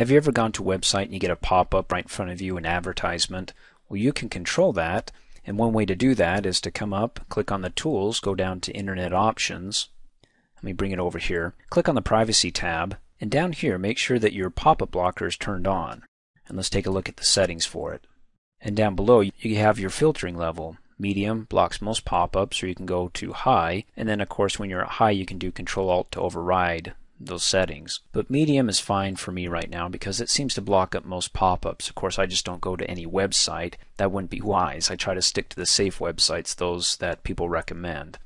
Have you ever gone to a website and you get a pop-up right in front of you, an advertisement? Well, you can control that, and one way to do that is to come up, click on the tools, go down to Internet Options. Let me bring it over here. Click on the Privacy tab, and down here make sure that your pop-up blocker is turned on. And let's take a look at the settings for it. And down below you have your filtering level. Medium blocks most pop-ups, or you can go to high, and then of course when you're at high you can do Control-Alt to override those settings. But medium is fine for me right now because it seems to block up most pop-ups. Of course I just don't go to any website. That wouldn't be wise. I try to stick to the safe websites, those that people recommend.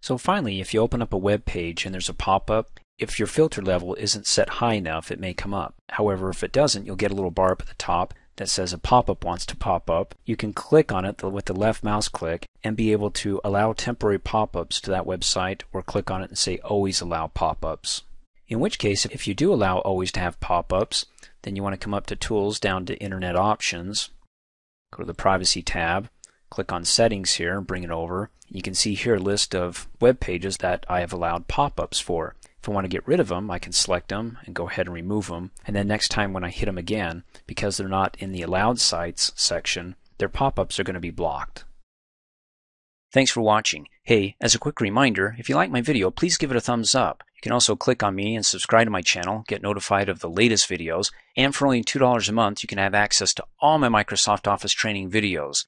So finally, if you open up a web page and there's a pop-up, if your filter level isn't set high enough it may come up. However, if it doesn't, you'll get a little bar up at the top that says a pop-up wants to pop up. You can click on it with the left mouse click and be able to allow temporary pop-ups to that website, or click on it and say always allow pop-ups. In which case, if you do allow always to have pop-ups, then you want to come up to Tools, down to Internet Options, go to the Privacy tab, click on Settings here and bring it over. You can see here a list of web pages that I have allowed pop-ups for. If I want to get rid of them, I can select them and go ahead and remove them, and then next time when I hit them again, because they're not in the allowed sites section, their pop-ups are going to be blocked. Thanks for watching. Hey, as a quick reminder, if you like my video, please give it a thumbs up. You can also click on me and subscribe to my channel, get notified of the latest videos, and for only $2 a month you can have access to all my Microsoft Office training videos.